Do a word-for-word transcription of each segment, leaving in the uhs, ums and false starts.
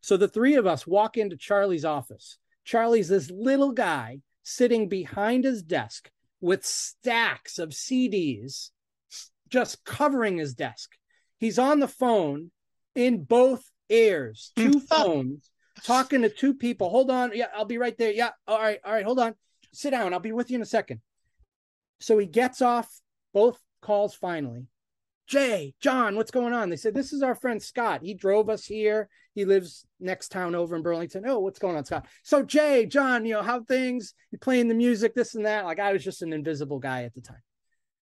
So the three of us walk into Charlie's office. Charlie's this little guy sitting behind his desk with stacks of C Ds just covering his desk. He's on the phone in both ears, two phones, talking to two people. Hold on. Yeah, I'll be right there. Yeah. All right. All right. Hold on. Sit down. I'll be with you in a second. So he gets off both calls finally. Jay, John, what's going on? They said, this is our friend Scott. He drove us here. He lives next town over in Burlington. Oh, what's going on, Scott? So Jay, John, you know, how things, you playing the music, this and that. Like, I was just an invisible guy at the time.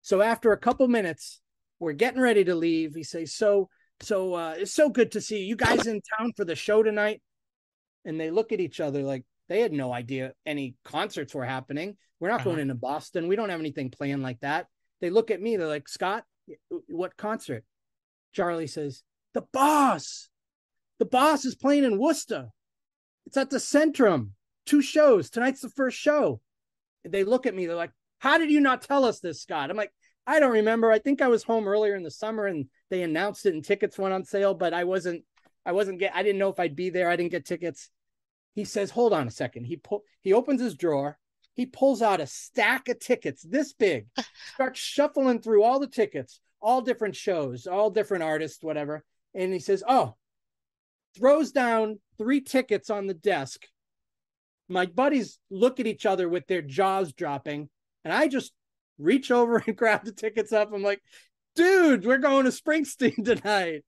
So after a couple minutes, we're getting ready to leave. He says, so, so uh, it's so good to see you. You guys in town for the show tonight? And they look at each other like they had no idea any concerts were happening. We're not uh-huh. going into Boston. We don't have anything planned like that. They look at me. They're like, Scott, what concert? Charlie says, the boss. The boss is playing in Worcester. It's at the Centrum. Two shows. Tonight's the first show. They look at me. They're like, how did you not tell us this, Scott? I'm like, I don't remember. I think I was home earlier in the summer and they announced it and tickets went on sale, but I wasn't, I wasn't get, I didn't know if I'd be there. I didn't get tickets. He says, hold on a second. He pull, he opens his drawer. He pulls out a stack of tickets this big, starts shuffling through all the tickets, all different shows, all different artists, whatever. And he says, oh, throws down three tickets on the desk. My buddies look at each other with their jaws dropping. And I just reach over and grab the tickets up. I'm like, dude, we're going to Springsteen tonight.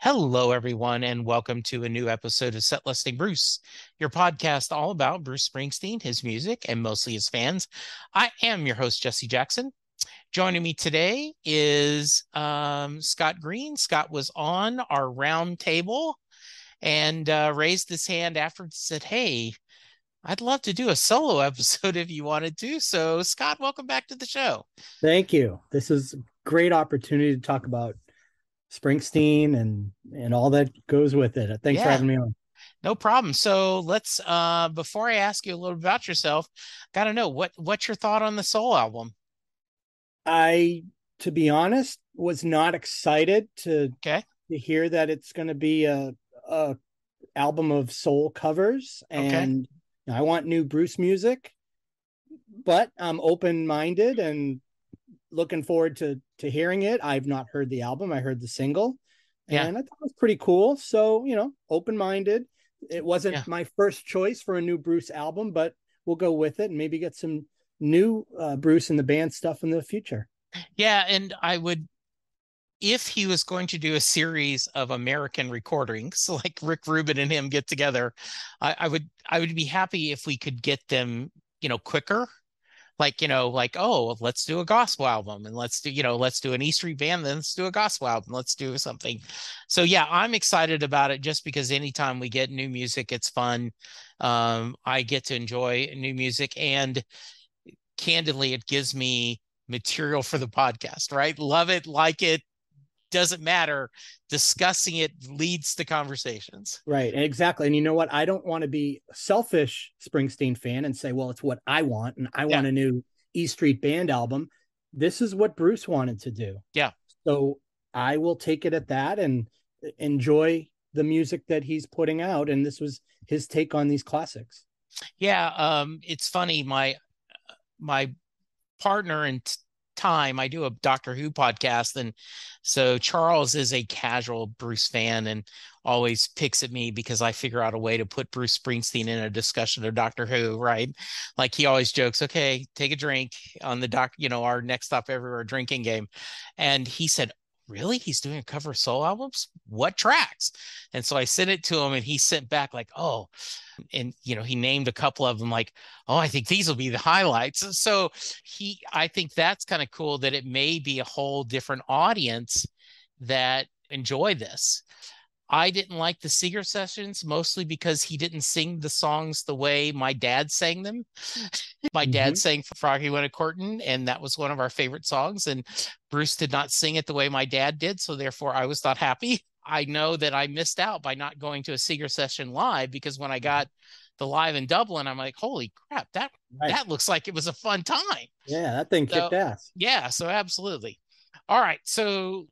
Hello, everyone, and welcome to a new episode of Set Listing Bruce, your podcast all about Bruce Springsteen, his music, and mostly his fans. I am your host, Jesse Jackson. Joining me today is um, Scott Green. Scott was on our round table and uh, raised his hand after and said, hey, I'd love to do a solo episode if you wanted to. So, Scott, welcome back to the show. Thank you. This is a great opportunity to talk about Springsteen and and all that goes with it. Thanks yeah. for having me on. No problem. So let's uh before I ask you a little about yourself, gotta know what what's your thought on the Soul album? I, to be honest, was not excited to okay. to hear that it's going to be a a album of soul covers, and okay. I want new Bruce music, but I'm open minded and looking forward to to hearing it. I've not heard the album. I heard the single, yeah. and I thought it was pretty cool. So, you know, open-minded. It wasn't yeah. my first choice for a new Bruce album, but we'll go with it and maybe get some new uh, Bruce and the band stuff in the future. Yeah, and I would, if he was going to do a series of American recordings, like Rick Rubin and him get together, I, I would I would be happy if we could get them, you know, quicker. Like, you know, like, oh, let's do a gospel album and let's do, you know, let's do an E Street Band. Then let's do a gospel album. Let's do something. So, yeah, I'm excited about it just because anytime we get new music, it's fun. Um, I get to enjoy new music, and candidly, it gives me material for the podcast, right? Love it. Like it. Doesn't matter. Discussing it leads to conversations. Right. Exactly. And you know what? I don't want to be a selfish Springsteen fan and say, well, it's what I want. And I yeah. want a new E Street Band album. This is what Bruce wanted to do. Yeah. So I will take it at that and enjoy the music that he's putting out. And this was his take on these classics. Yeah. Um, it's funny. My, my partner in t- time I do a Doctor Who podcast, and so Charles is a casual Bruce fan and always picks at me because I figure out a way to put Bruce Springsteen in a discussion of Doctor Who, right? Like he always jokes, okay, take a drink on the doc, you know, our Next Stop Everywhere drinking game. And he said, really? He's doing a cover of soul albums? What tracks? And so I sent it to him, and he sent back like, oh, and, you know, he named a couple of them like, oh, I think these will be the highlights. So he, I think that's kind of cool that it may be a whole different audience that enjoy this. I didn't like the singer sessions, mostly because he didn't sing the songs the way my dad sang them. My mm-hmm. dad sang Froggy Went A-Courtin', and that was one of our favorite songs. And Bruce did not sing it the way my dad did, so therefore I was not happy. I know that I missed out by not going to a singer session live, because when I got the live in Dublin, I'm like, holy crap, that right. that looks like it was a fun time. Yeah, that thing so, kicked ass. Yeah, so absolutely. All right, so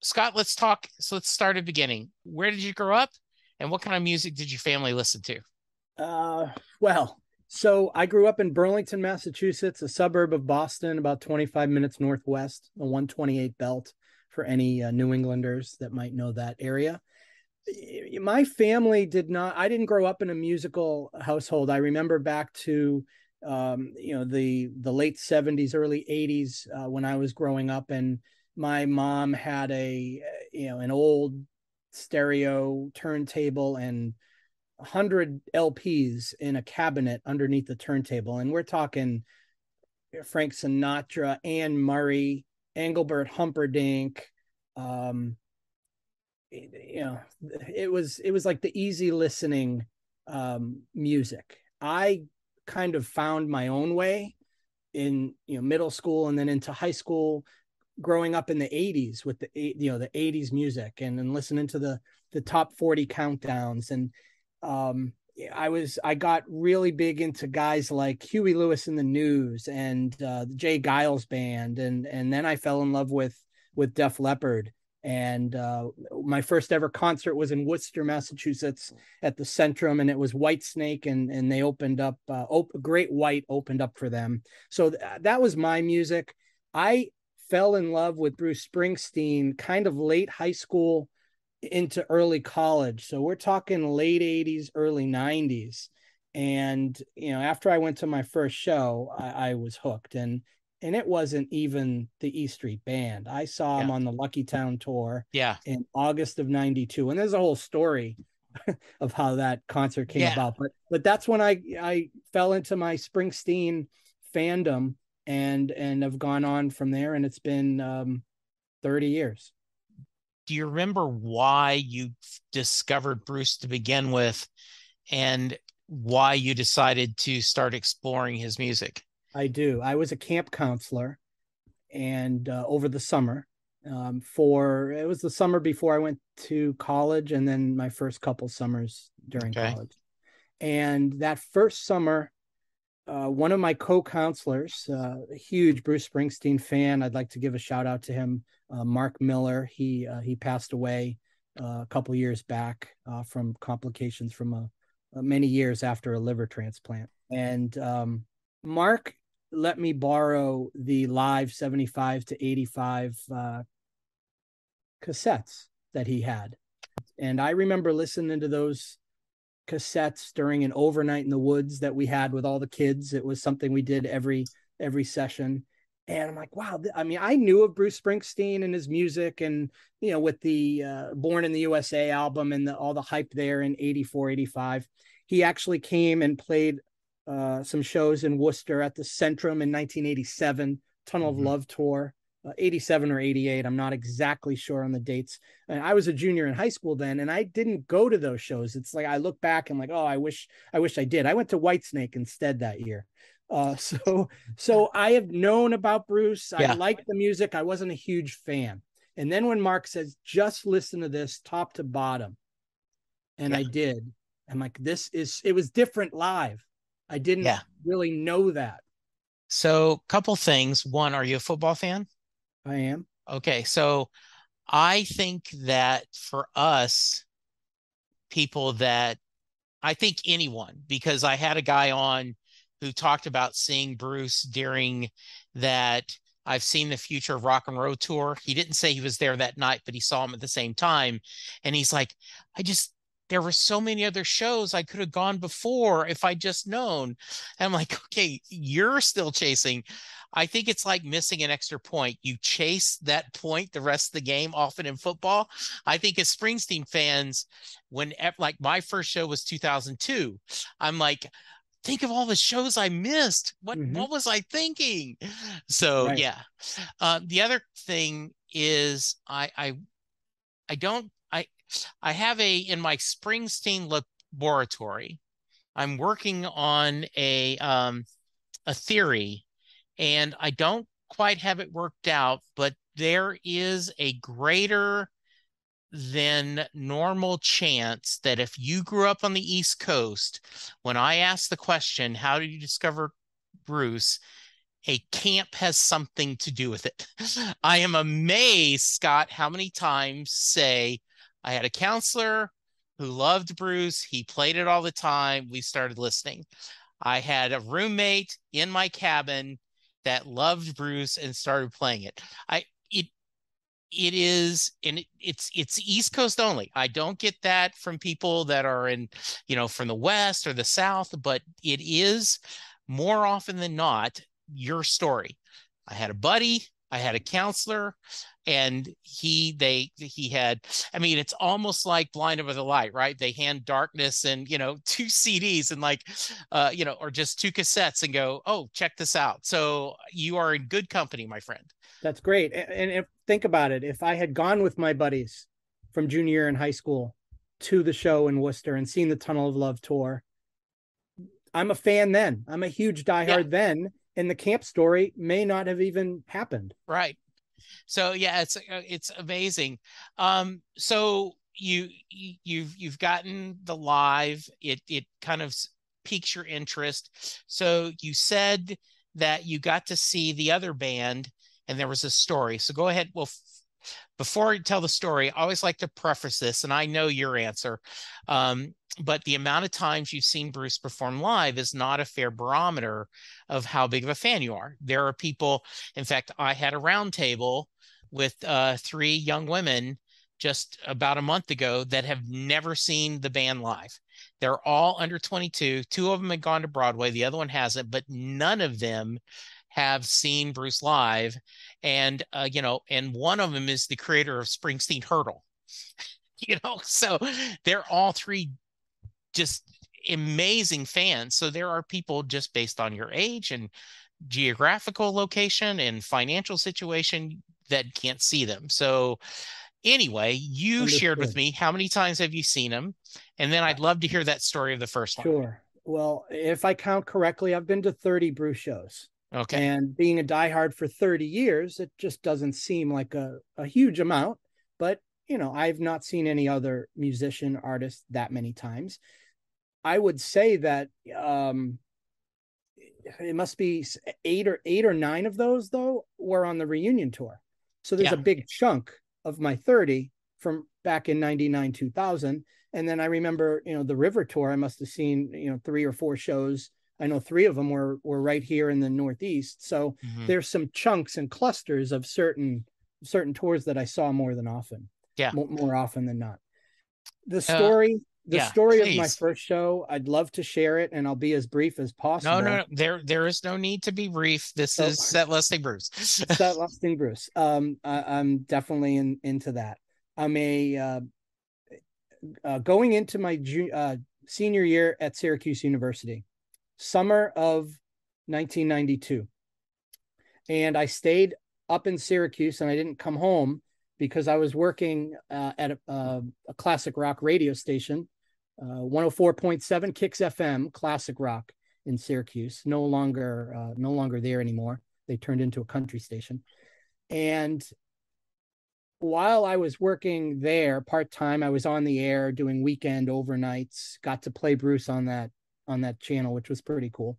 Scott, let's talk. So let's start at the beginning. Where did you grow up, and what kind of music did your family listen to? Uh, well, so I grew up in Burlington, Massachusetts, a suburb of Boston, about twenty-five minutes northwest, the one twenty-eight belt, for any uh, New Englanders that might know that area. My family did not, I didn't grow up in a musical household. I remember back to, um, you know, the, the late seventies, early eighties, uh, when I was growing up, and my mom had a, you know, an old stereo turntable and one hundred L Ps in a cabinet underneath the turntable. And we're talking Frank Sinatra, Anne Murray, Engelbert Humperdinck, um, you know, it was, it was like the easy listening um, music. I kind of found my own way in, you know, middle school and then into high school, growing up in the eighties with the, you know, the eighties music, and and listening to the, the top forty countdowns. And um, I was, I got really big into guys like Huey Lewis and the News, and uh, the Jay Giles Band. And, and then I fell in love with, with Def Leppard. And uh, my first ever concert was in Worcester, Massachusetts, at the Centrum, and it was Whitesnake, and and they opened up. Uh, op- Great White opened up for them. So th- that was my music. I fell in love with Bruce Springsteen kind of late high school into early college. So we're talking late eighties, early nineties. And you know, after I went to my first show, I, I was hooked. And. And it wasn't even the E Street Band. I saw yeah. him on the Lucky Town tour yeah. in August of ninety-two. And there's a whole story of how that concert came yeah. about. But but that's when I, I fell into my Springsteen fandom, and and have gone on from there. And it's been um, thirty years. Do you remember why you discovered Bruce to begin with, and why you decided to start exploring his music? I do. I was a camp counselor, and uh, over the summer, um, for it was the summer before I went to college, and then my first couple summers during okay. college. And that first summer, uh, one of my co-counselors, uh, a huge Bruce Springsteen fan, I'd like to give a shout out to him, uh, Mark Miller. He uh, he passed away uh, a couple years back uh, from complications from a, a many years after a liver transplant. And um, Mark let me borrow the live seventy-five to eighty-five uh, cassettes that he had. And I remember listening to those cassettes during an overnight in the woods that we had with all the kids. It was something we did every, every session. And I'm like, wow. I mean, I knew of Bruce Springsteen and his music, and, you know, with the uh, Born in the U S A album and the, all the hype there in eighty-four, eighty-five, he actually came and played Uh, some shows in Worcester at the Centrum in nineteen eighty-seven, Tunnel mm-hmm. of Love tour, uh, eighty-seven or eighty-eight. I'm not exactly sure on the dates. And I was a junior in high school then, and I didn't go to those shows. It's like, I look back and like, oh, I wish, I wish I did. I went to Whitesnake instead that year. Uh, so, so I have known about Bruce. Yeah. I liked the music. I wasn't a huge fan. And then when Mark says, just listen to this top to bottom. And yeah. I did. I'm like, this is, it was different live. I didn't yeah. really know that. So, couple things. One, are you a football fan? I am. Okay. So, I think that for us, people that, I think anyone, because I had a guy on who talked about seeing Bruce during that I've Seen the Future of Rock and Roll tour. He didn't say he was there that night, but he saw him at the same time. And he's like, I just, there were so many other shows I could have gone before if I just known. And I'm like, okay, you're still chasing. I think it's like missing an extra point. You chase that point the rest of the game, often in football. I think as Springsteen fans, when like my first show was two thousand two, I'm like, think of all the shows I missed. What mm-hmm. what was I thinking? So right. yeah. Uh, the other thing is I I I don't I I have a, in my Springsteen laboratory, I'm working on a, um, a theory, and I don't quite have it worked out, but there is a greater than normal chance that if you grew up on the East Coast, when I asked the question, how did you discover Bruce? A camp has something to do with it. I am amazed, Scott, how many times say, I had a counselor who loved Bruce. He played it all the time. We started listening. I had a roommate in my cabin that loved Bruce and started playing it. I it it is and it, it's it's East Coast only. I don't get that from people that are in, you know, from the West or the South, but it is more often than not your story. I had a buddy, I had a counselor, and he, they, he had, I mean, it's almost like Blinded by the Light, right? They hand Darkness and, you know, two C Ds and like, uh, you know, or just two cassettes and go, oh, check this out. So you are in good company, my friend. That's great. And, and if, think about it. If I had gone with my buddies from junior year in high school to the show in Worcester and seen the Tunnel of Love tour, I'm a fan then. I'm a huge diehard yeah. then. And the camp story may not have even happened. Right. So yeah, it's it's amazing. Um, so you you've you've gotten the live. It it kind of piques your interest. So you said that you got to see the other band, and there was a story. So go ahead. Well, f- before I tell the story, I always like to preface this, and I know your answer. Um, But the amount of times you've seen Bruce perform live is not a fair barometer of how big of a fan you are. There are people, in fact, I had a round table with uh, three young women just about a month ago that have never seen the band live. They're all under twenty-two. Two of them had gone to Broadway. The other one hasn't, but none of them have seen Bruce live. And, uh, you know, and one of them is the creator of Springsteen Hurdle, you know, so they're all three just amazing fans. So there are people just based on your age and geographical location and financial situation that can't see them. So anyway, you Understood. shared with me, how many times have you seen them? And then I'd love to hear that story of the first one. Sure. Well, if I count correctly, I've been to thirty Bruce shows. Okay. And being a diehard for thirty years, it just doesn't seem like a, a huge amount, but you know, I've not seen any other musician artist that many times. I would say that um, it must be eight or eight or nine of those, though, were on the reunion tour. So there's yeah. a big chunk of my thirty from back in ninety-nine, two thousand. And then I remember, you know, the River tour, I must have seen, you know, three or four shows. I know three of them were, were right here in the Northeast. So mm-hmm. there's some chunks and clusters of certain certain tours that I saw more than often. Yeah. More often than not. The story, uh, the yeah, story please. of my first show, I'd love to share it, and I'll be as brief as possible. No, no, no. There, there is no need to be brief. This so, is Setlusting Bruce. Setlusting Bruce. Um, I, I'm definitely in, into that. I'm a, uh, uh going into my ju- uh, senior year at Syracuse University, summer of nineteen ninety-two. And I stayed up in Syracuse and I didn't come home, because I was working uh, at a, uh, a classic rock radio station, uh, one oh four point seven Kicks F M, classic rock in Syracuse. No longer, uh, no longer there anymore. They turned into a country station. And while I was working there part time, I was on the air doing weekend overnights. Got to play Bruce on that on that channel, which was pretty cool.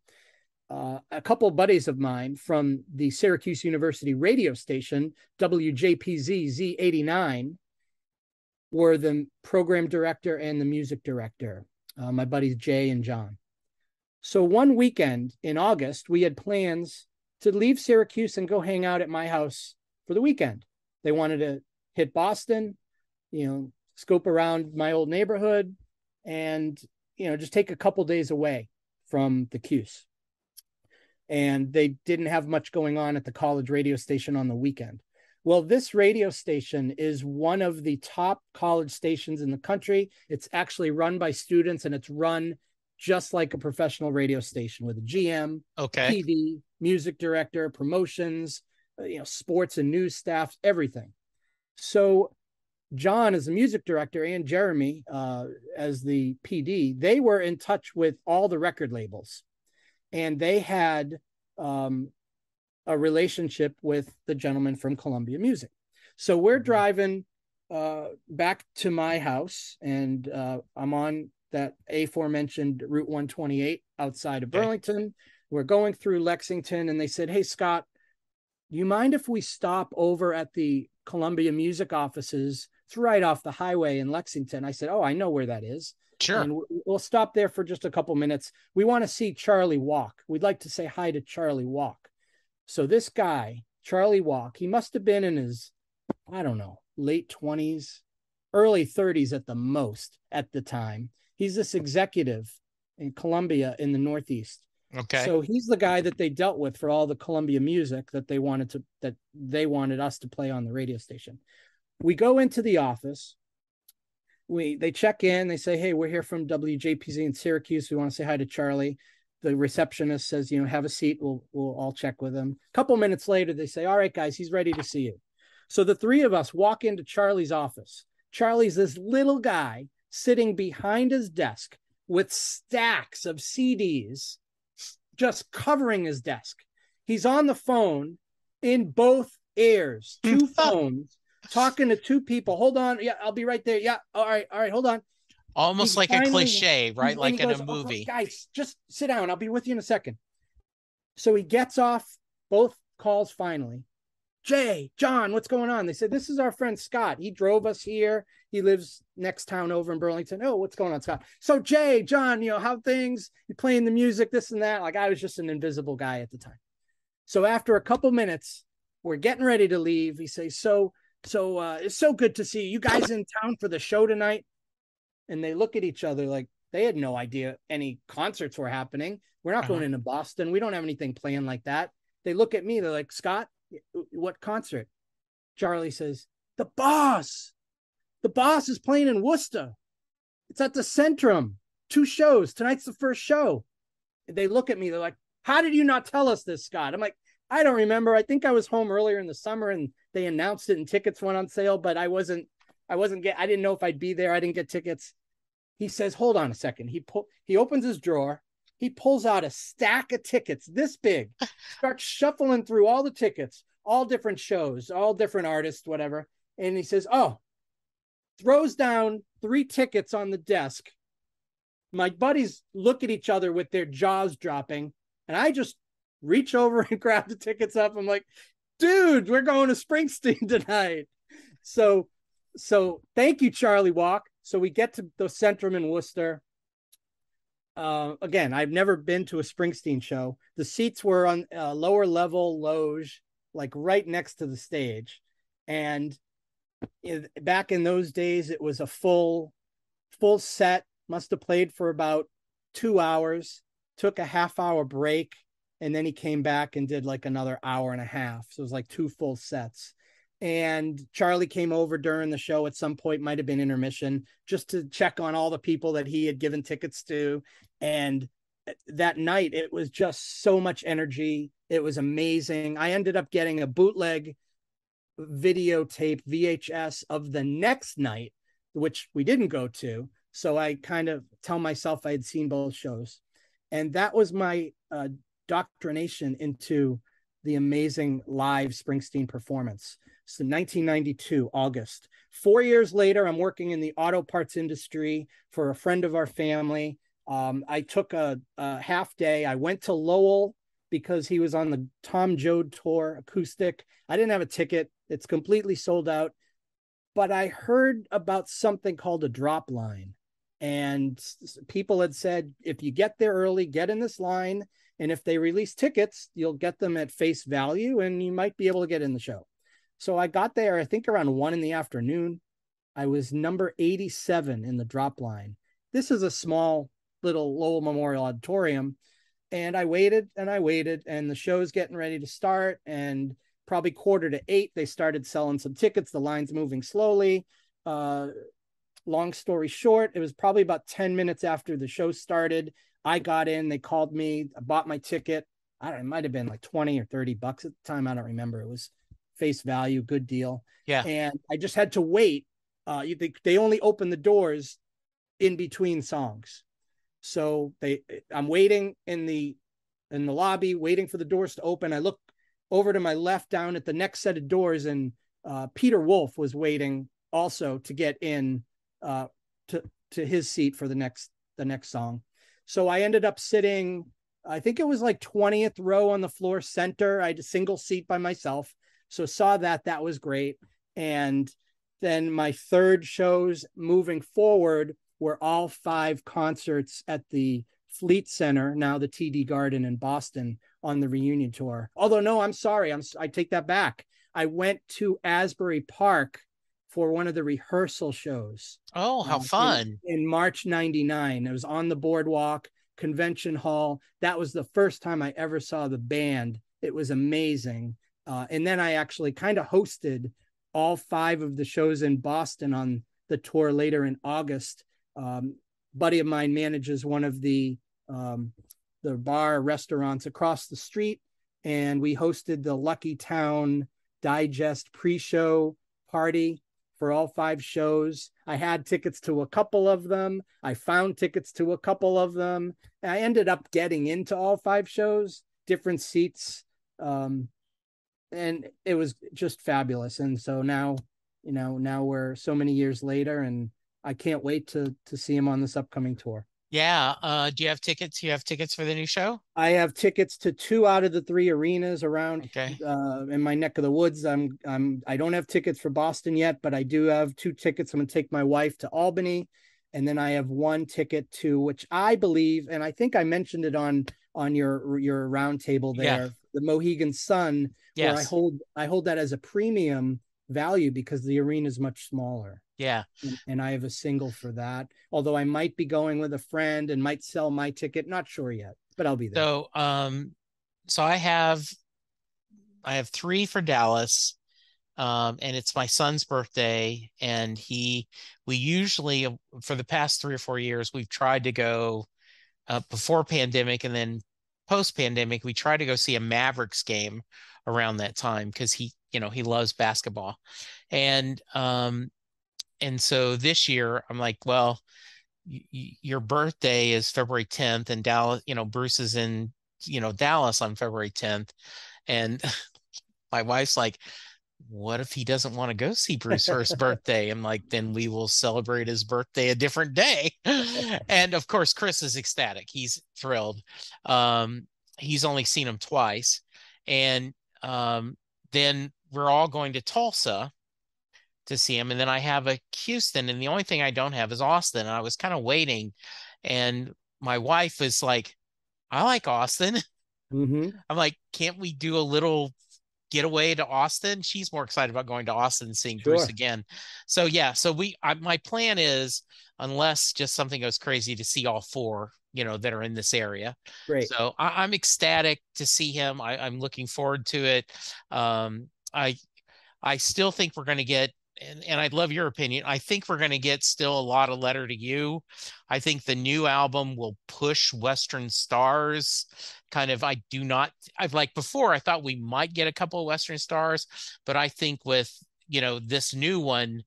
Uh, a couple of buddies of mine from the Syracuse University radio station, W J P Z Z eighty-nine, were the program director and the music director, uh, my buddies Jay and John. So one weekend in August, we had plans to leave Syracuse and go hang out at my house for the weekend. They wanted to hit Boston, you know, scope around my old neighborhood and, you know, just take a couple days away from the Cuse. And they didn't have much going on at the college radio station on the weekend. Well, this radio station is one of the top college stations in the country. It's actually run by students, and it's run just like a professional radio station with a G M, okay, P D, music director, promotions, you know, sports and news staff, everything. So John as the music director and Jeremy uh, as the P D, they were in touch with all the record labels, and they had um, a relationship with the gentleman from Columbia Music. So we're driving uh, back to my house, and uh, I'm on that aforementioned Route one twenty-eight outside of Burlington. We're going through Lexington, and they said, "Hey, Scott, do you mind if we stop over at the Columbia Music offices? It's right off the highway in Lexington." I said, "Oh, I know where that is." Sure. And we'll stop there for just a couple minutes. We want to see Charlie Walk. We'd like to say hi to Charlie Walk. So this guy, Charlie Walk, he must have been in his, I don't know, late twenties, early thirties at the most at the time. He's this executive in Columbia in the Northeast. Okay. So he's the guy that they dealt with for all the Columbia music that they wanted to, that they wanted us to play on the radio station. We go into the office. We, they check in, they say, "Hey, we're here from W J P Z in Syracuse. We want to say hi to Charlie." The receptionist says, "You know, have a seat. We'll, we'll all check with him." A couple minutes later, they say, "All right, guys, he's ready to see you." So the three of us walk into Charlie's office. Charlie's this little guy sitting behind his desk with stacks of C Ds just covering his desk. He's on the phone in both ears, two phones, talking to two people. "Hold on. Yeah, I'll be right there. Yeah. All right. All right. Hold on." Almost he's like finally, a cliche, right? Like goes, in a movie. "Oh, guys, just sit down. I'll be with you in a second." So he gets off both calls finally. "Jay, John, what's going on?" They said, "This is our friend Scott. He drove us here. He lives next town over in Burlington." "Oh, what's going on, Scott?" "So Jay, John, you know, how things, you playing the music, this and that." Like, I was just an invisible guy at the time. So after a couple minutes, we're getting ready to leave. He says, so, so uh, "It's so good to see you. You guys in town for the show tonight?" And they look at each other like they had no idea any concerts were happening. We're not uh-huh. going into Boston. We don't have anything planned like that. They look at me. They're like, "Scott, what concert?" Charlie says, "The Boss. The Boss is playing in Worcester. It's at the Centrum. Two shows. Tonight's the first show." They look at me. They're like, "How did you not tell us this, Scott?" I'm like, "I don't remember. I think I was home earlier in the summer and they announced it and tickets went on sale, but I wasn't, I wasn't get, I didn't know if I'd be there. I didn't get tickets." He says, "Hold on a second." He pull, he opens his drawer. He pulls out a stack of tickets this big, starts shuffling through all the tickets, all different shows, all different artists, whatever. And he says, "Oh," throws down three tickets on the desk. My buddies look at each other with their jaws dropping. And I just reach over and grab the tickets up. I'm like, "Dude, we're going to Springsteen tonight." So, so thank you, Charlie Walk. So we get to the Centrum in Worcester. Uh, again, I've never been to a Springsteen show. The seats were on a lower level loge, like right next to the stage. And it, back in those days, it was a full, full set. Must have played for about two hours, took a half hour break. And then he came back and did like another hour and a half. So it was like two full sets. And Charlie came over during the show at some point, might have been intermission, just to check on all the people that he had given tickets to. And that night, it was just so much energy. It was amazing. I ended up getting a bootleg videotape V H S of the next night, which we didn't go to. So I kind of tell myself I had seen both shows. And that was my uh, indoctrination into the amazing live Springsteen performance. So nineteen ninety-two, August. Four years later, I'm working in the auto parts industry for a friend of our family. Um, I took a, a half day. I went to Lowell because he was on the Tom Joad tour acoustic. I didn't have a ticket. It's completely sold out. But I heard about something called a drop line. And people had said, if you get there early, get in this line. And if they release tickets, you'll get them at face value and you might be able to get in the show. So I got there, I think around one in the afternoon. I was number eighty-seven in the drop line. This is a small little Lowell Memorial Auditorium. And I waited and I waited and the show's getting ready to start. And probably quarter to eight, they started selling some tickets. The line's moving slowly. Uh, long story short, it was probably about ten minutes after the show started. I got in, they called me, I bought my ticket. I don't know, it might've been like twenty or thirty bucks at the time. I don't remember. It was face value, good deal. Yeah. And I just had to wait Uh, you, they, they only open the doors in between songs. So they, I'm waiting in the in the lobby, waiting for the doors to open. I look over to my left down at the next set of doors, and uh, Peter Wolf was waiting also to get in uh, to to his seat for the next the next song. So I ended up sitting, I think it was like twentieth row on the floor center. I had a single seat by myself. So saw that, that was great. And then my third shows moving forward were all five concerts at the Fleet Center, now the T D Garden in Boston, on the reunion tour. Although, no, I'm sorry. I'm, I take that back. I went to Asbury Park for one of the rehearsal shows. Oh, how uh, fun. In, in March ninety-nine. It was on the boardwalk, Convention Hall. That was the first time I ever saw the band. It was amazing. Uh, and then I actually kind of hosted all five of the shows in Boston on the tour later in August. Um, buddy of mine manages one of the um, the bar restaurants across the street, and we hosted the Lucky Town Digest pre-show party for all five shows. I had tickets to a couple of them. I found tickets to a couple of them. I ended up getting into all five shows, different seats, um, and it was just fabulous. And so now, you know, now we're so many years later, and I can't wait to to see him on this upcoming tour. Yeah. Uh, do you have tickets? You have tickets for the new show? I have tickets to two out of the three arenas around okay. uh, in my neck of the woods. I'm I'm I don't have tickets for Boston yet, but I do have two tickets. I'm going to take my wife to Albany, and then I have one ticket to, which I believe, and I think I mentioned it on on your your roundtable there, yeah. the Mohegan Sun, yes. where I hold I hold that as a premium value because the arena is much smaller. Yeah. And, and I have a single for that, although I might be going with a friend and might sell my ticket. Not sure yet, but I'll be there. So, um, so I have, I have three for Dallas, um, and it's my son's birthday, and he, we usually, for the past three or four years, we've tried to go uh, before pandemic and then post pandemic, we try to go see a Mavericks game around that time. Cause he, you know, he loves basketball, and, um, and so this year I'm like, well, y- your birthday is February tenth, and Dallas, you know, Bruce is in, you know, Dallas on February tenth. And my wife's like, what if he doesn't want to go see Bruce first birthday? I'm like, then we will celebrate his birthday a different day. And of course, Chris is ecstatic. He's thrilled. Um, he's only seen him twice. And um, then we're all going to Tulsa to see him, and then I have a Houston, and the only thing I don't have is Austin. And I was kind of waiting, and my wife is like, I like Austin. Mm-hmm. I'm like, can't we do a little getaway to Austin? She's more excited about going to Austin and seeing sure. Bruce again. So yeah, so we I, my plan is, unless just something goes crazy, to see all four, you know, that are in this area. Great. So I, I'm ecstatic to see him. I, I'm looking forward to it. um I I still think we're going to get, And, and I'd love your opinion. I think we're going to get still a lot of Letter to You. I think the new album will push Western stars kind of. I do not, I've like before, I thought we might get a couple of Western stars, but I think with, you know, this new one,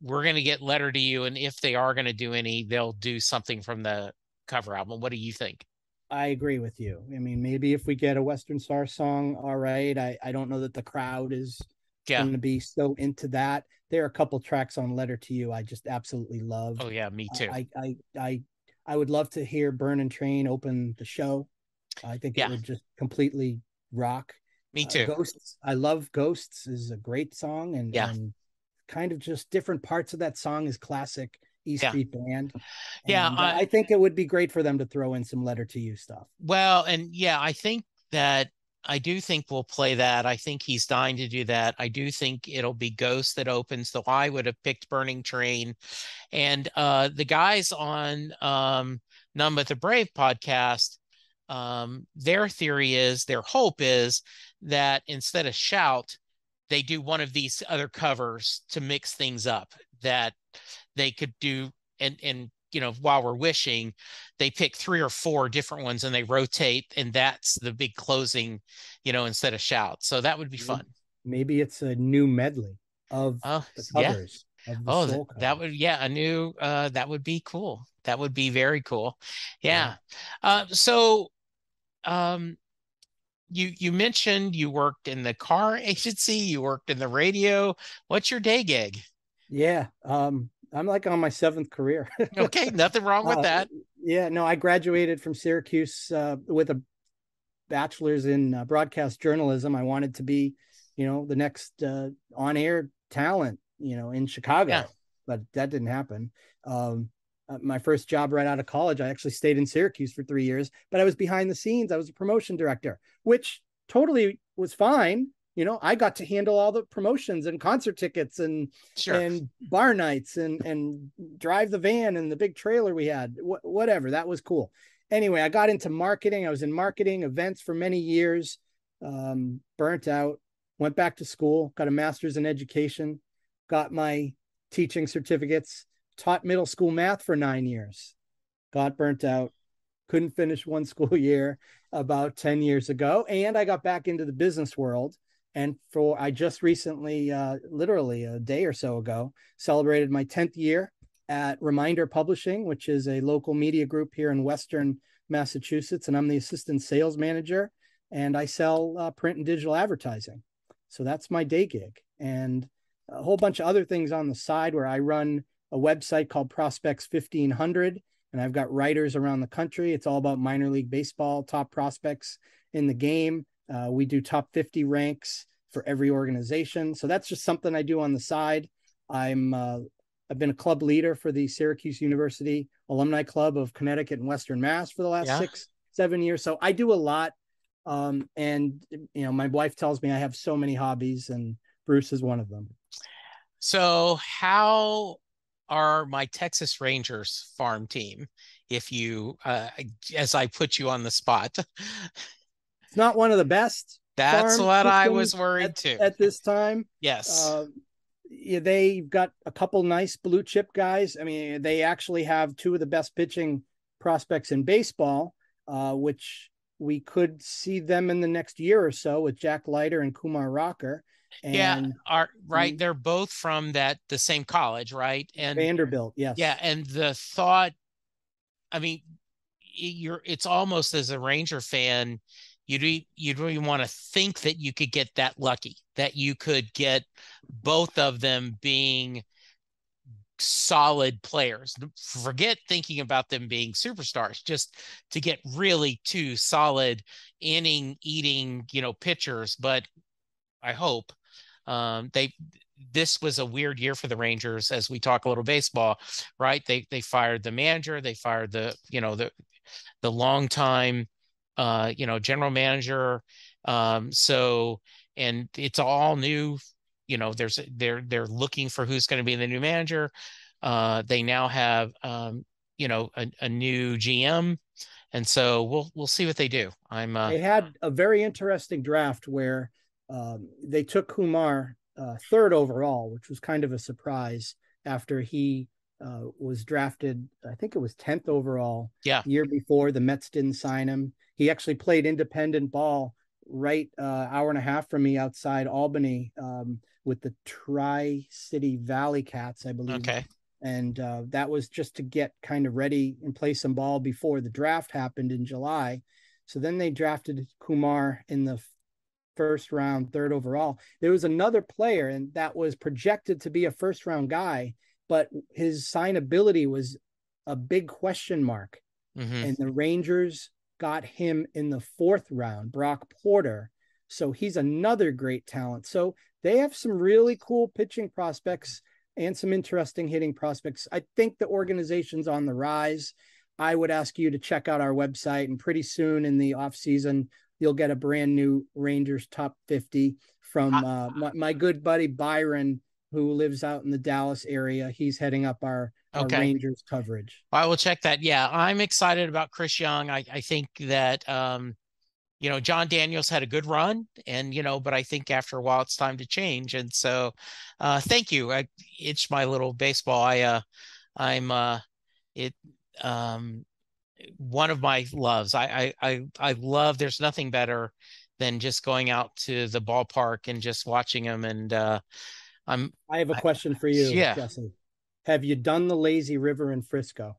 we're going to get Letter to You. And if they are going to do any, they'll do something from the cover album. What do you think? I agree with you. I mean, maybe if we get a Western Star song, all right. I, I don't know that the crowd is yeah. going to be so into that. There are a couple tracks on Letter to You I just absolutely love. Oh yeah, me too. I I I, I would love to hear Burn and Train open the show. I think yeah. it would just completely rock. Me too. Uh, Ghosts. I love Ghosts is a great song, and, yeah. and kind of just different parts of that song is classic E Street yeah. Band. And yeah, I, I think it would be great for them to throw in some Letter to You stuff. Well, and yeah, I think that. I do think we'll play that. I think he's dying to do that. I do think it'll be Ghost that opens, though I would have picked Burning Train. And uh, the guys on um, None But the Brave podcast, um, their theory is, their hope is that instead of Shout, they do one of these other covers to mix things up, that they could do and and. You know, while we're wishing, they pick three or four different ones and they rotate, and that's the big closing, you know, instead of Shout. So that would be fun. Maybe it's a new medley of uh, the covers. Oh, th- that would, yeah, a new, uh, that would be cool. That would be very cool. Yeah. yeah. Uh, so, um, you, you mentioned you worked in the car agency, you worked in the radio. What's your day gig? Yeah. Um, I'm like on my seventh career. Okay. Nothing wrong with uh, that. Yeah, no, I graduated from Syracuse uh, with a bachelor's in uh, broadcast journalism. I wanted to be, you know, the next uh, on-air talent, you know, in Chicago, yeah. but that didn't happen. Um, uh, my first job right out of college, I actually stayed in Syracuse for three years, but I was behind the scenes. I was a promotion director, which totally was fine. You know, I got to handle all the promotions and concert tickets and sure. and bar nights and and drive the van and the big trailer we had, Wh- whatever. That was cool. Anyway, I got into marketing. I was in marketing events for many years, um, burnt out, went back to school, got a master's in education, got my teaching certificates, taught middle school math for nine years, got burnt out, couldn't finish one school year about ten years ago. And I got back into the business world. And for I just recently, uh, literally a day or so ago, celebrated my tenth year at Reminder Publishing, which is a local media group here in Western Massachusetts. And I'm the assistant sales manager, and I sell uh, print and digital advertising. So that's my day gig, and a whole bunch of other things on the side where I run a website called Prospects fifteen hundred. And I've got writers around the country. It's all about minor league baseball, top prospects in the game. Uh, we do top fifty ranks for every organization. So that's just something I do on the side. I'm, uh, I've been a club leader for the Syracuse University Alumni Club of Connecticut and Western Mass for the last yeah. six, seven years. So I do a lot. Um, and, you know, my wife tells me I have so many hobbies, and Bruce is one of them. So how are my Texas Rangers farm team? If you, uh, as I put you on the spot. It's not one of the best. That's what I was worried at, too. At this time. Yes. Uh, yeah, they've got a couple nice blue chip guys. I mean, they actually have two of the best pitching prospects in baseball, uh, which we could see them in the next year or so with Jack Leiter and Kumar Rocker. And yeah, are right. They're both from that the same college, right? And Vanderbilt, yes. Yeah, and the thought, I mean, you're it's almost as a Ranger fan. You'd, you'd really want to think that you could get that lucky, that you could get both of them being solid players. Forget thinking about them being superstars, just to get really two solid inning eating, you know, pitchers. But I hope um, they, this was a weird year for the Rangers as we talk a little baseball, right? They, they fired the manager, they fired the, you know, the, the longtime Uh, you know, general manager. Um, so, and it's all new, you know, there's, they're, they're looking for who's going to be the new manager. Uh, they now have, um, you know, a, a new G M. And so we'll, we'll see what they do. I'm, uh, they had a very interesting draft where um, they took Kumar uh, third overall, which was kind of a surprise after he uh, was drafted. I think it was tenth overall. Yeah. The year before, the Mets didn't sign him. He actually played independent ball right uh, hour and a half from me outside Albany um, with the Tri-City Valley Cats, I believe. Okay. And uh, that was just to get kind of ready and play some ball before the draft happened in July. So then they drafted Kumar in the first round, third overall. There was another player, and that was projected to be a first round guy, but his signability was a big question mark. Mm-hmm. And the Rangers got him in the fourth round, Brock Porter. So he's another great talent. So they have some really cool pitching prospects and some interesting hitting prospects. I think the organization's on the rise. I would ask you to check out our website, and pretty soon in the off season, you'll get a brand new Rangers top fifty from uh, my, my good buddy, Byron, who lives out in the Dallas area. He's heading up our Okay. Rangers coverage. I will check that. Yeah, I'm excited about Chris Young. I, I think that, um, you know, John Daniels had a good run, and, you know, but I think after a while it's time to change. And so uh, thank you. I itched my little baseball. I, uh, I'm uh, it um, one of my loves. I, I, I, I love, there's nothing better than just going out to the ballpark and just watching them. And uh, I'm. I have a question I, for you, yeah. Jesse. Have you done the Lazy River in Frisco?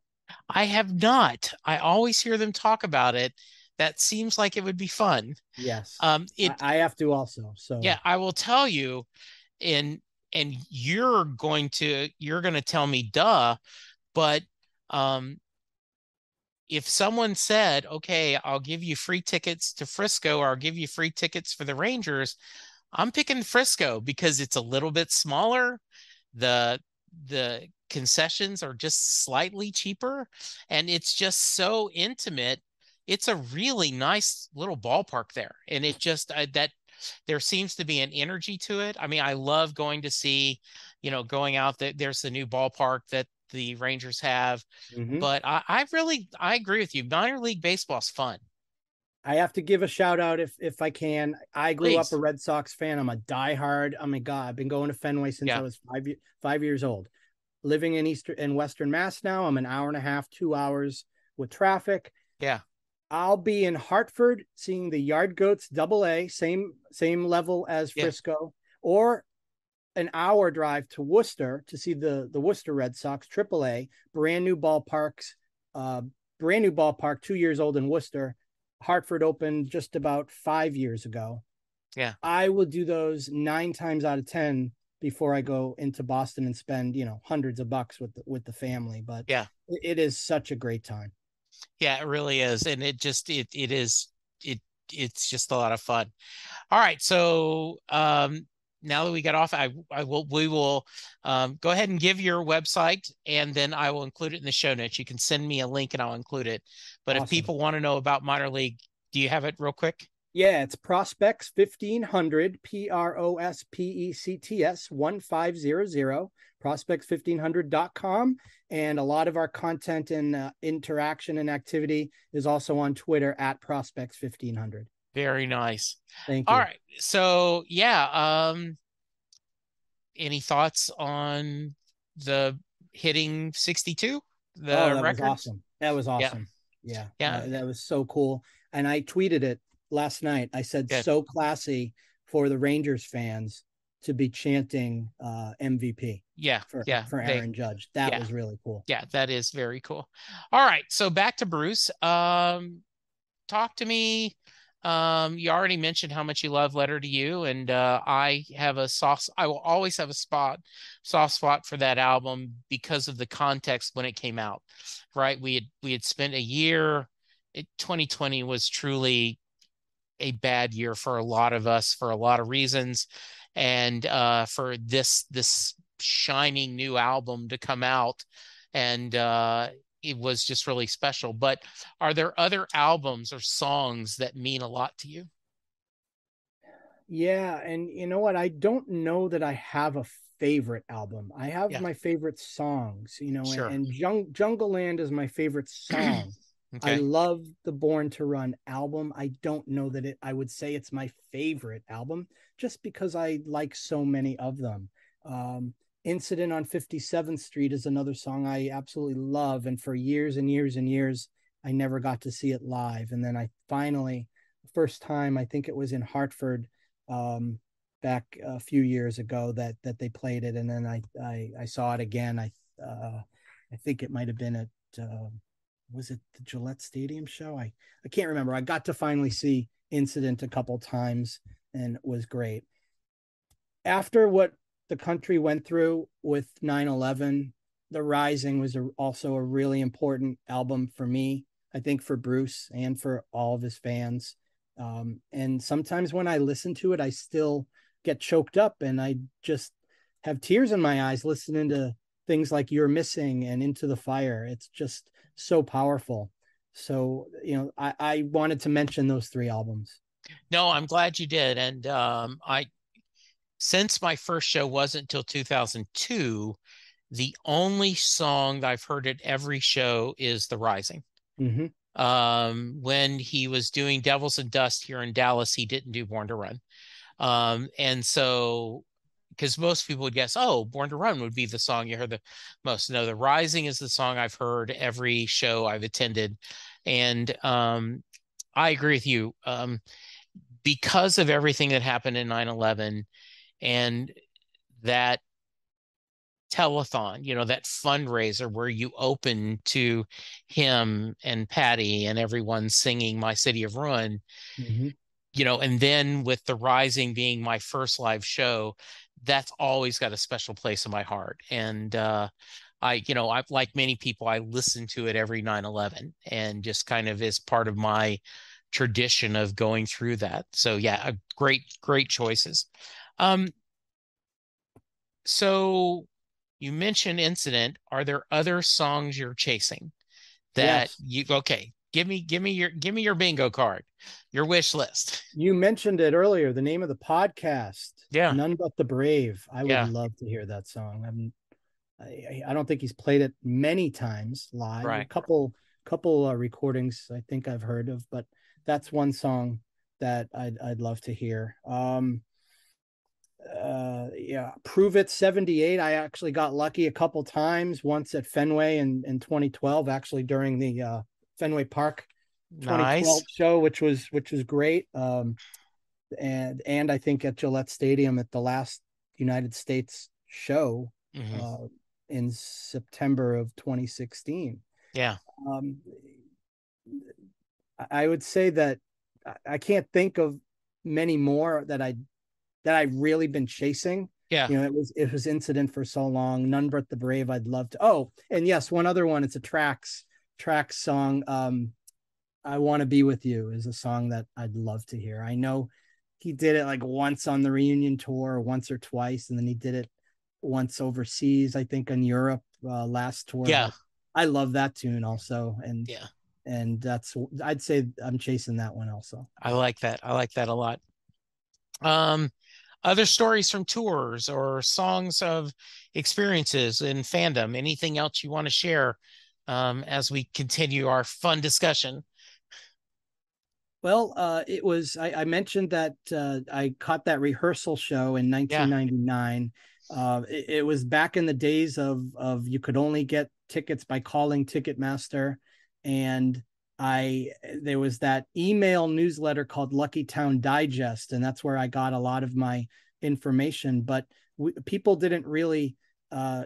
I have not. I always hear them talk about it. That seems like it would be fun. Yes. Um. It, I, I have to also. So yeah, I will tell you, and and you're going to you're going to tell me, duh, but um. If someone said, okay, I'll give you free tickets to Frisco, or I'll give you free tickets for the Rangers, I'm picking Frisco because it's a little bit smaller. The, the concessions are just slightly cheaper, and it's just so intimate. It's a really nice little ballpark there. And it just, I, that there seems to be an energy to it. I mean, I love going to see, you know, going out that there's the new ballpark that the Rangers have, mm-hmm. but I, I really, I agree with you. Minor league baseball's fun. I have to give a shout out if, if I can. I grew Please. up a Red Sox fan. I'm a diehard. Oh my God. I've been going to Fenway since yeah. I was five, five years old. Living in Eastern in Western Mass now, I'm an hour and a half, two hours with traffic. Yeah. I'll be in Hartford seeing the Yard Goats double A, same, same level as Frisco, yeah. or an hour drive to Worcester to see the, the Worcester Red Sox triple A, brand new ballparks, uh, brand new ballpark, two years old in Worcester. Hartford opened just about five years ago. Yeah. I will do those nine times out of ten before I go into Boston and spend, you know, hundreds of bucks with the, with the family, but yeah, it is such a great time. Yeah, it really is. And it just, it, it is, it, it's just a lot of fun. All right. So, um, now that we got off, I, I will, we will um, go ahead and give your website, and then I will include it in the show notes. You can send me a link and I'll include it. But awesome. If people want to know about minor league, do you have it real quick? Yeah, it's Prospects fifteen hundred, P R O S P E C T S one five zero zero, prospects fifteen hundred dot com. And a lot of our content and uh, interaction and activity is also on Twitter at Prospects fifteen hundred. Very nice. Thank you. All right. So yeah. Um, any thoughts on the hitting sixty-two? The oh, that record? was awesome. That was awesome. Yeah. Yeah. yeah. Uh, that was so cool. And I tweeted it last night. I said, Good. so classy for the Rangers fans to be chanting uh, M V P. Yeah. For, yeah. for Aaron they, Judge. That yeah. was really cool. Yeah. That is very cool. All right. So back to Bruce. Um, talk to me. Um, you already mentioned how much you love Letter to You, and uh, I have a soft, I will always have a spot, soft spot for that album because of the context when it came out, right? We had, we had spent a year, it, twenty twenty was truly a bad year for a lot of us, for a lot of reasons. And uh, for this, this shining new album to come out, and uh, it was just really special. But are there other albums or songs that mean a lot to you? Yeah. And you know what? I don't know that I have a favorite album. I have yeah. my favorite songs, you know, sure. and, and Jung- Jungle Land is my favorite song. Okay. I love the Born to Run album. I don't know that it, I would say it's my favorite album just because I like so many of them. Um, Incident on fifty-seventh Street is another song I absolutely love. And for years and years and years, I never got to see it live. And then I finally, first time, I think it was in Hartford um, back a few years ago that that they played it. And then I I, I saw it again. I uh, I think it might have been at, uh, was it the Gillette Stadium show? I, I can't remember. I got to finally see Incident a couple times, and it was great. After what the country went through with nine eleven, The Rising was a, also a really important album for me, I think for Bruce and for all of his fans. Um, and sometimes when I listen to it, I still get choked up, and I just have tears in my eyes listening to things like You're Missing and Into the Fire. It's just so powerful. So, you know, I, I wanted to mention those three albums. No, I'm glad you did. And um, I, Since my first show wasn't till two thousand two, the only song that I've heard at every show is The Rising. Mm-hmm. Um, when he was doing Devils and Dust here in Dallas, he didn't do Born to Run. Um, and so, because most people would guess, oh, Born to Run would be the song you heard the most. No, The Rising is the song I've heard every show I've attended. And um, I agree with you. Um, because of everything that happened in nine eleven, and that telethon, you know, that fundraiser where you open to him and Patty and everyone singing My City of Ruin, mm-hmm. you know, and then with The Rising being my first live show, that's always got a special place in my heart. And uh, I, you know, I, like many people, I listen to it every nine eleven and just kind of is part of my tradition of going through that. So yeah, great, great choices. Um, so you mentioned Incident. Are there other songs you're chasing that yes. you, okay, give me, give me your, give me your bingo card, your wish list. You mentioned it earlier, the name of the podcast. Yeah. None But the Brave. I would yeah. love to hear that song. I'm, I, I don't think he's played it many times live, right. a couple, couple uh, recordings I think I've heard of, but that's one song that I'd, I'd love to hear. Um, uh yeah Prove It seventy-eight. I actually got lucky a couple times, once at Fenway in, in twenty twelve, actually during the uh Fenway Park twenty twelve nice. show, which was which was great. Um and and I think at Gillette Stadium at the last United States show mm-hmm. uh, in September of twenty sixteen. Yeah. Um I would say that I can't think of many more that I that I've really been chasing. Yeah. You know, it was, it was Incident for so long. None But the Brave. I'd love to. Oh, and yes, one other one. It's a tracks tracks song. Um, I Want to Be With You is a song that I'd love to hear. I know he did it like once on the reunion tour, once or twice. And then he did it once overseas, I think in Europe uh, last tour. Yeah. I love that tune also. And yeah, and that's, I'd say I'm chasing that one also. I like that. I like that a lot. Um, Other stories from tours or songs of experiences in fandom, anything else you want to share um, as we continue our fun discussion? Well, uh, it was, I, I mentioned that uh, I caught that rehearsal show in nineteen ninety-nine. Yeah. Uh, it, it was back in the days of, of you could only get tickets by calling Ticketmaster. And I, there was that email newsletter called Lucky Town Digest, and that's where I got a lot of my information, but we, people didn't really uh,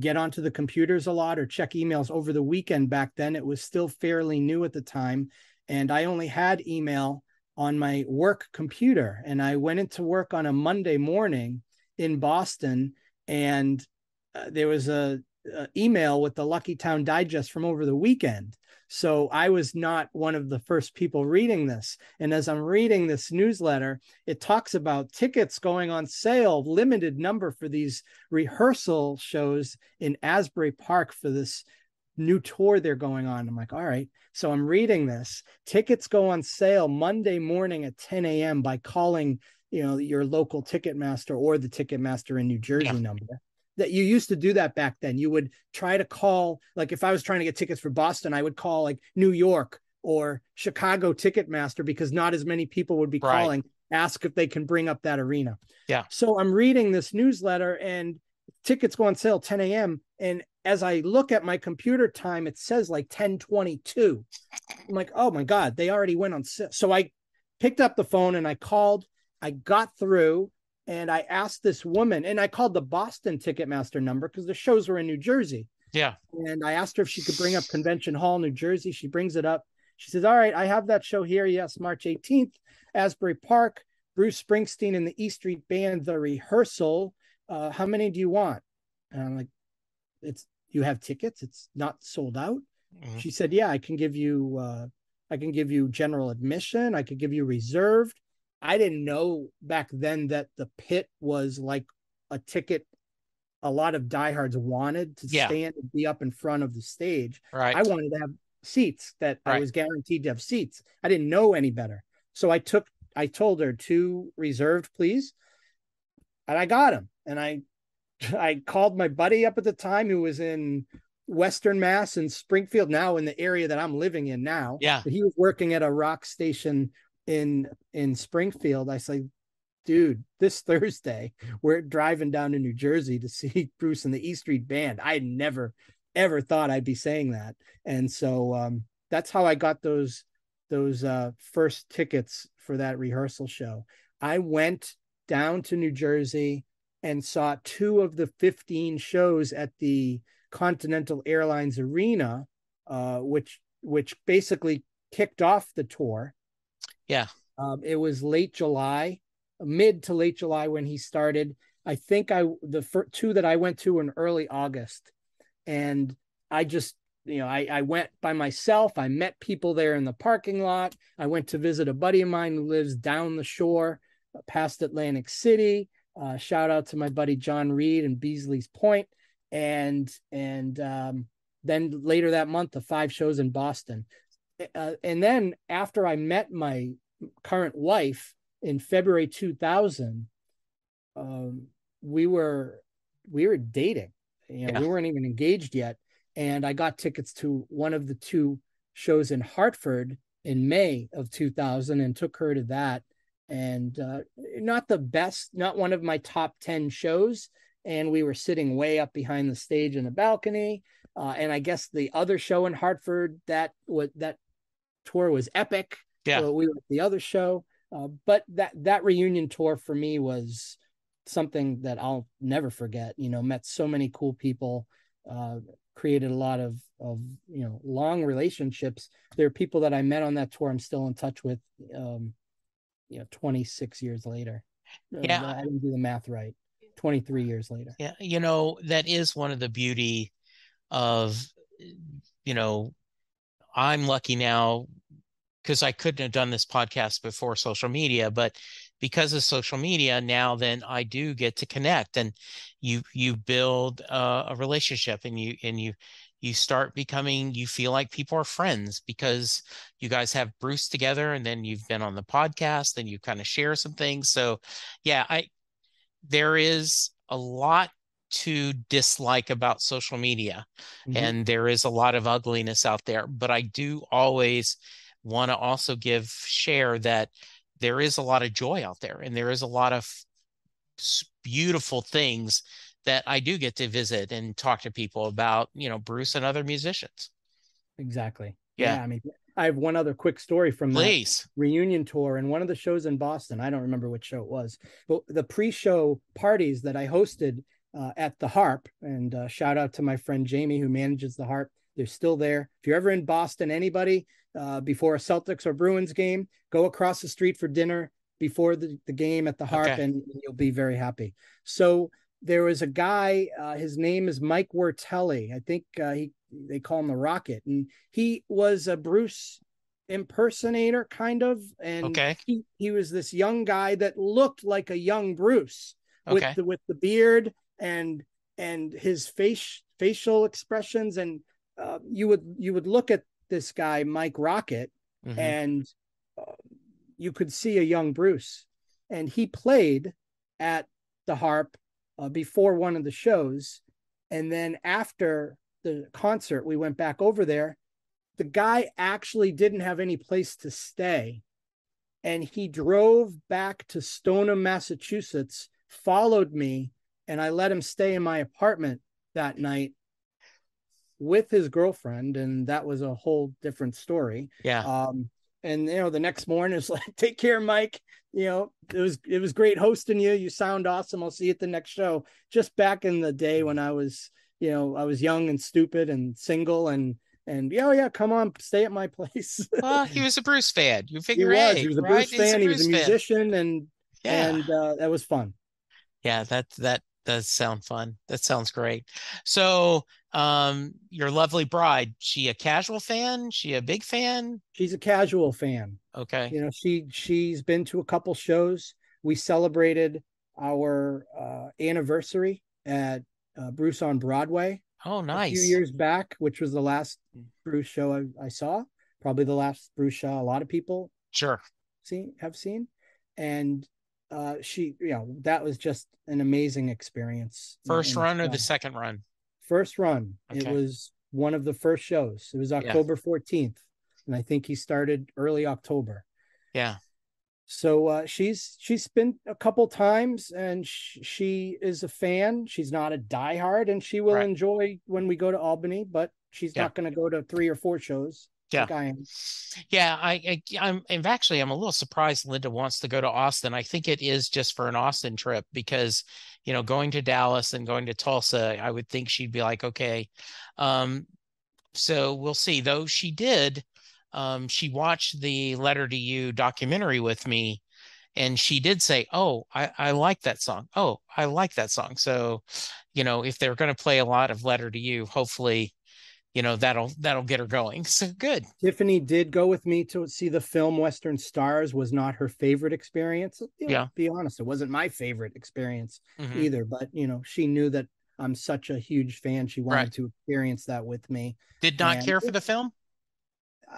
get onto the computers a lot or check emails over the weekend back then. It was still fairly new at the time. And I only had email on my work computer. And I went into work on a Monday morning in Boston, and uh, there was a, a email with the Lucky Town Digest from over the weekend. So I was not one of the first people reading this. And as I'm reading this newsletter, it talks about tickets going on sale, limited number for these rehearsal shows in Asbury Park for this new tour they're going on. I'm like, all right. So I'm reading this. Tickets go on sale Monday morning at ten a.m. by calling, you know, your local Ticketmaster or the Ticketmaster in New Jersey yeah. number. That you used to do that back then. You would try to call, like if I was trying to get tickets for Boston, I would call like New York or Chicago Ticketmaster, because not as many people would be right. calling, ask if they can bring up that arena. Yeah. So I'm reading this newsletter and tickets go on sale ten a.m. And as I look at my computer time, it says like ten twenty-two. I'm like, oh my God, they already went on sale. So I picked up the phone and I called, I got through. And I asked this woman, and I called the Boston Ticketmaster number because the shows were in New Jersey. Yeah. And I asked her if she could bring up Convention Hall, New Jersey. She brings it up. She says, all right, I have that show here. Yes, March eighteenth, Asbury Park, Bruce Springsteen and the E Street Band, The Rehearsal. Uh, how many do you want? And I'm like, it's, you have tickets? It's not sold out? Mm-hmm. She said, yeah, I can give you, uh, I can give you general admission. I could give you reserved. I didn't know back then that the pit was like a ticket a lot of diehards wanted to yeah. stand and be up in front of the stage. Right. I wanted to have seats that right. I was guaranteed to have seats. I didn't know any better. So I took, I told her two reserved, please. And I got him. And I, I called my buddy up at the time who was in Western Mass and Springfield, now in the area that I'm living in now. Yeah. But he was working at a rock station in in Springfield. I say, dude, this Thursday we're driving down to New Jersey to see Bruce and the E Street Band. I never ever thought I'd be saying that. And so um that's how I got those those uh first tickets for that rehearsal show. I went down to New Jersey and saw two of the fifteen shows at the Continental Airlines Arena, uh, which which basically kicked off the tour. Yeah. Um, it was late July, mid to late July when he started. I think I the first two that I went to were in early August, and I just, you know, I, I went by myself. I met people there in the parking lot. I went to visit a buddy of mine who lives down the shore past Atlantic City. Uh, shout out to my buddy John Reed and Beasley's Point. And and um, then later that month, the five shows in Boston. Uh, and then after I met my current wife in February two thousand, um, we were we were dating. You know, yeah. We weren't even engaged yet. And I got tickets to one of the two shows in Hartford in May of two thousand and took her to that. And uh, not the best, not one of my top ten shows. And we were sitting way up behind the stage in a balcony. Uh, and I guess the other show in Hartford, that was, that tour was epic. Yeah. So we were at the other show. Uh, but that, that reunion tour for me was something that I'll never forget. You know, met so many cool people. Uh, created a lot of, of, you know, long relationships. There are people that I met on that tour I'm still in touch with, um, you know, twenty-six years later. Yeah. I didn't do the math right. twenty-three years later. Yeah. You know, that is one of the beauty of, you know, I'm lucky now because I couldn't have done this podcast before social media, but because of social media now, then I do get to connect, and you, you build uh, a relationship, and you, and you, you start becoming, you feel like people are friends because you guys have Bruce together, and then you've been on the podcast and you kind of share some things. So yeah, I, there is a lot to dislike about social media, mm-hmm. and there is a lot of ugliness out there, but I do always want to also give share that there is a lot of joy out there, and there is a lot of beautiful things that I do get to visit and talk to people about, you know, Bruce and other musicians. Exactly. Yeah. yeah I mean, I have one other quick story from the reunion tour and one of the shows in Boston. I don't remember which show it was, but the pre-show parties that I hosted uh, at the Harp, and uh, shout out to my friend Jamie, who manages the Harp. They're still there. If you're ever in Boston, anybody uh, before a Celtics or Bruins game, go across the street for dinner before the, the game at the Harp, okay. and you'll be very happy. So there was a guy, uh, his name is Mike Wortelli. I think uh, he they call him the Rocket. And he was a Bruce impersonator, kind of. And okay. he, he was this young guy that looked like a young Bruce with, okay. the, with the beard and and his face facial expressions. And uh, you would you would look at this guy, Mike Rocket, mm-hmm. and uh, you could see a young Bruce. And he played at the Harp Uh, before one of the shows, and then after the concert we went back over there. The guy actually didn't have any place to stay, and he drove back to Stoneham, Massachusetts, followed me, and I let him stay in my apartment that night with his girlfriend, and that was a whole different story. Yeah. um And, you know, the next morning it's like, take care, Mike. You know, it was it was great hosting you. You sound awesome. I'll see you at the next show. Just back in the day when I was, you know, I was young and stupid and single and, and oh, yeah, come on, stay at my place. Well, he was a Bruce fan. You figure he was. Hey, he was a right? Bruce He's fan. A Bruce he was a musician. Fan. And yeah. and uh, that was fun. Yeah, that that does sound fun. That sounds great. So um your lovely bride, she a casual fan, she a big fan? She's a casual fan. Okay. You know, she she's been to a couple shows. We celebrated our uh anniversary at uh, Bruce on Broadway. Oh, nice. A few years back, which was the last Bruce show I, I saw, probably the last Bruce show a lot of people sure see have seen. And uh she, you know, that was just an amazing experience. First in, run in, or uh, the second run? First run. Okay. It was one of the first shows. It was October yeah. fourteenth, and I think he started early October. Yeah. So uh, she's she's been a couple times, and sh- she is a fan. She's not a diehard, and she will right. enjoy when we go to Albany, but she's yeah. not going to go to three or four shows. Yeah. I am. Yeah. I, I, I'm and actually, I'm a little surprised Linda wants to go to Austin. I think it is just for an Austin trip because, you know, going to Dallas and going to Tulsa, I would think she'd be like, okay. Um, so we'll see. Though she did, um, she watched the Letter to You documentary with me, and she did say, oh, I, I like that song. Oh, I like that song. So, you know, if they're going to play a lot of Letter to You, hopefully, you know, that'll that'll get her going. So good. Tiffany did go with me to see the film Western Stars. Was not her favorite experience. You know, yeah. Be honest, it wasn't my favorite experience mm-hmm. either. But, you know, she knew that I'm such a huge fan. She wanted right. to experience that with me. Did not and care for it, the film?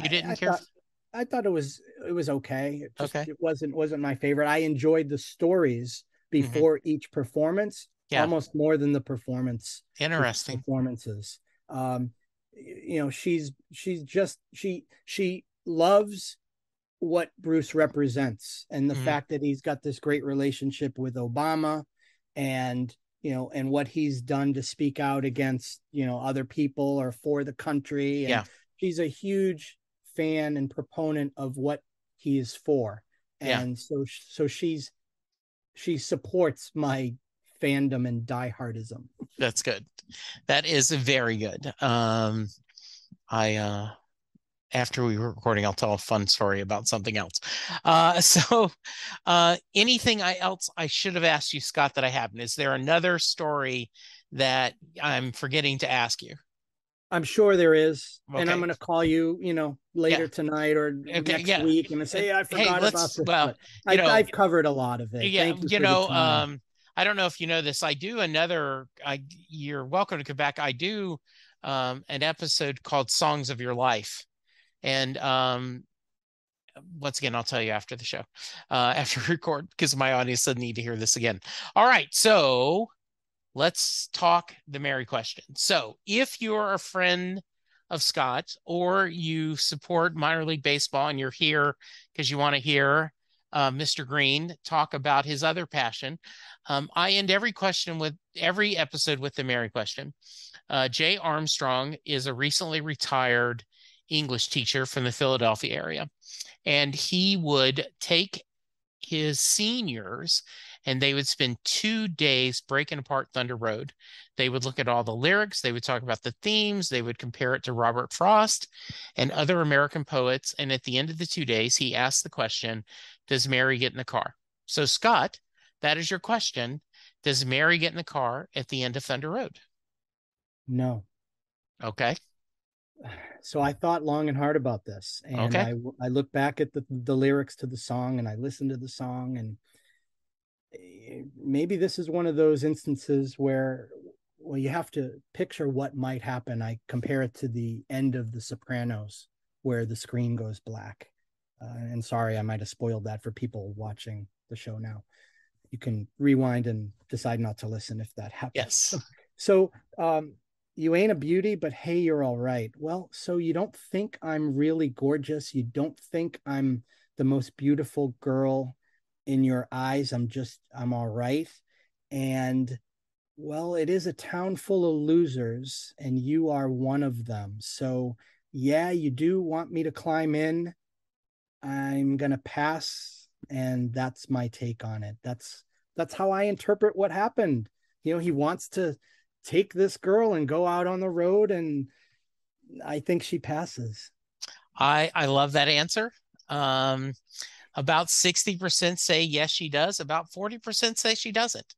You didn't I, I care? Thought, for... I thought it was it was okay. It just, okay. It wasn't wasn't my favorite. I enjoyed the stories before mm-hmm. each performance yeah. almost more than the performance. Interesting performances. Um, you know, she's she's just she she loves what Bruce represents, and the mm-hmm. fact that he's got this great relationship with Obama, and you know, and what he's done to speak out against, you know, other people or for the country. And yeah, she's a huge fan and proponent of what he is for, and yeah. so so she's she supports my fandom and diehardism. That's good. That is very good. Um, I, uh, after we were recording, I'll tell a fun story about something else. Uh, so uh, anything I else I should have asked you, Scott, that I haven't? Is there another story that I'm forgetting to ask you? I'm sure there is. Okay. And I'm going to call you, you know, later yeah. tonight or okay. next yeah. week and say, I forgot hey, about this. Well, I, know, I've covered a lot of it. Yeah, Thank you, you know, um, I don't know if you know this. I do another, I, you're welcome to come back. I do um, an episode called Songs of Your Life. And um, once again, I'll tell you after the show, uh, after we record, because my audience doesn't need to hear this again. All right. So let's talk the Mary question. So if you're a friend of Scott or you support minor league baseball and you're here because you want to hear Uh, Mister Green talk about his other passion. Um, I end every question with every episode with the Mary question. Uh, Jay Armstrong is a recently retired English teacher from the Philadelphia area, and he would take his seniors and they would spend two days breaking apart Thunder Road. They would look at all the lyrics. They would talk about the themes. They would compare it to Robert Frost and other American poets. And at the end of the two days, he asked the question, does Mary get in the car? So Scott, that is your question. Does Mary get in the car at the end of Thunder Road? No. Okay. So I thought long and hard about this. And okay. I, I looked back at the, the lyrics to the song, and I listened to the song, and maybe this is one of those instances where, well, you have to picture what might happen. I compare it to the end of The Sopranos where the screen goes black. Uh, and sorry, I might have spoiled that for people watching the show now. You can rewind and decide not to listen if that happens. Yes. So um, you ain't a beauty, but hey, you're all right. Well, so you don't think I'm really gorgeous. You don't think I'm the most beautiful girl in your eyes. I'm just, I'm all right. And well, it is a town full of losers, and you are one of them. So yeah, you do want me to climb in. I'm going to pass. And that's my take on it. That's, that's how I interpret what happened. You know, he wants to take this girl and go out on the road, and I think she passes. I, I love that answer. Um, about sixty percent say, yes, she does. About forty percent say she doesn't.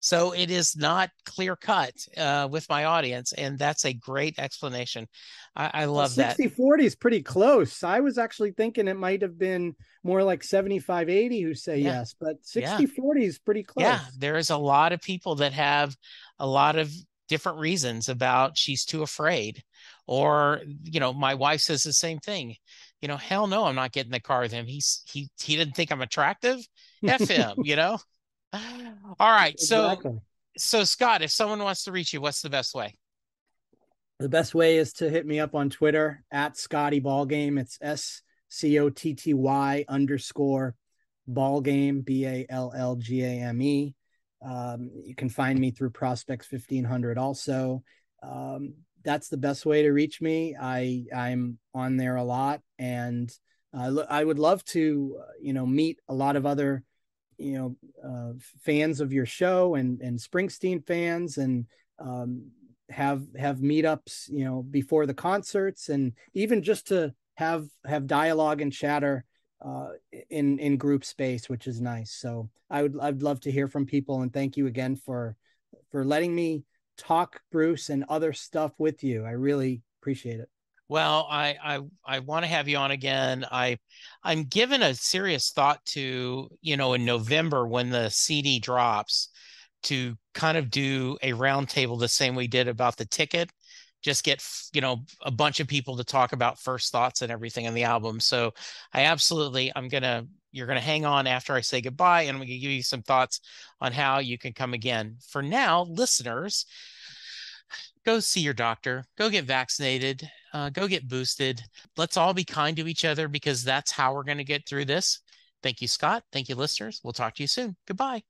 So it is not clear cut uh, with my audience. And that's a great explanation. I, I love well, that. sixty forty is pretty close. I was actually thinking it might have been more like seventy-five eighty who say yeah. yes, but sixty forty yeah. is pretty close. Yeah, there is a lot of people that have a lot of different reasons about she's too afraid. Or, you know, my wife says the same thing. You know, hell no, I'm not getting in the car with him. He's he he didn't think I'm attractive. F him, you know? All right. So, exactly. so Scott, if someone wants to reach you, what's the best way? The best way is to hit me up on Twitter at Scotty Ballgame. It's S C O T T Y underscore ballgame, B A L L G A M E. Um, you can find me through Prospects fifteen hundred also. Um, that's the best way to reach me. I I'm on there a lot, and I, lo- I would love to, you know, meet a lot of other, you know, uh, fans of your show and, and Springsteen fans, and um, have, have meetups, you know, before the concerts, and even just to have, have dialogue and chatter uh, in, in group space, which is nice. So I would, I'd love to hear from people, and thank you again for, for letting me talk Bruce and other stuff with you. I really appreciate it. Well, I I, I want to have you on again. I I'm given a serious thought to, you know, in November when the C D drops, to kind of do a roundtable the same we did about the ticket. Just get, you know, a bunch of people to talk about first thoughts and everything on the album. So I absolutely, I'm gonna, you're gonna hang on after I say goodbye, and I'm gonna give you some thoughts on how you can come again. For now, listeners, go see your doctor, go get vaccinated, uh, go get boosted. Let's all be kind to each other, because that's how we're going to get through this. Thank you, Scott. Thank you, listeners. We'll talk to you soon. Goodbye.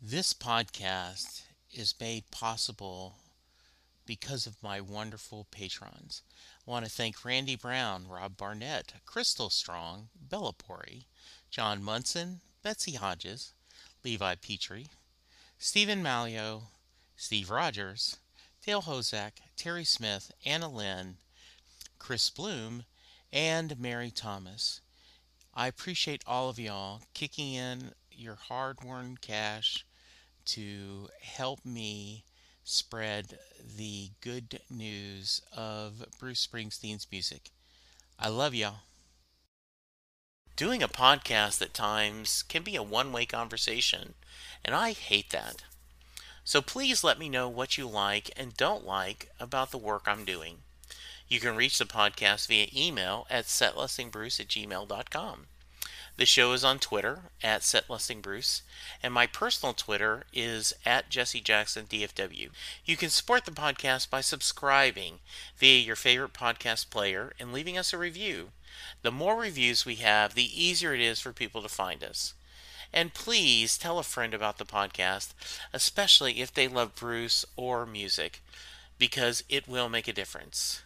This podcast is made possible because of my wonderful patrons. I want to thank Randy Brown, Rob Barnett, Crystal Strong, Bella Pori, John Munson, Betsy Hodges, Levi Petrie, Stephen Malio, Steve Rogers, Dale Hozak, Terry Smith, Anna Lynn, Chris Bloom, and Mary Thomas. I appreciate all of y'all kicking in your hard-won cash to help me spread the good news of Bruce Springsteen's music. I love y'all. Doing a podcast at times can be a one-way conversation, and I hate that. So please let me know what you like and don't like about the work I'm doing. You can reach the podcast via email at setlustingbruce at gmail dot com. The show is on Twitter at setlustingbruce, and my personal Twitter is at Jesse Jackson D F W. You can support the podcast by subscribing via your favorite podcast player and leaving us a review. The more reviews we have, the easier it is for people to find us. And please tell a friend about the podcast, especially if they love Bruce or music, because it will make a difference.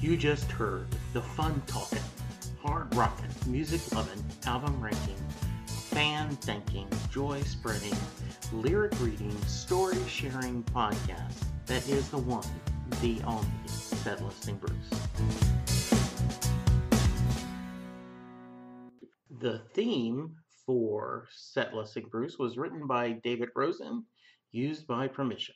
You just heard the fun talking, hard rocking, music loving, album ranking, fan thanking, joy spreading, lyric reading, story sharing podcast that is the one, the only That Listening Bruce. The theme for Set Listening Bruce was written by David Rosen, used by permission.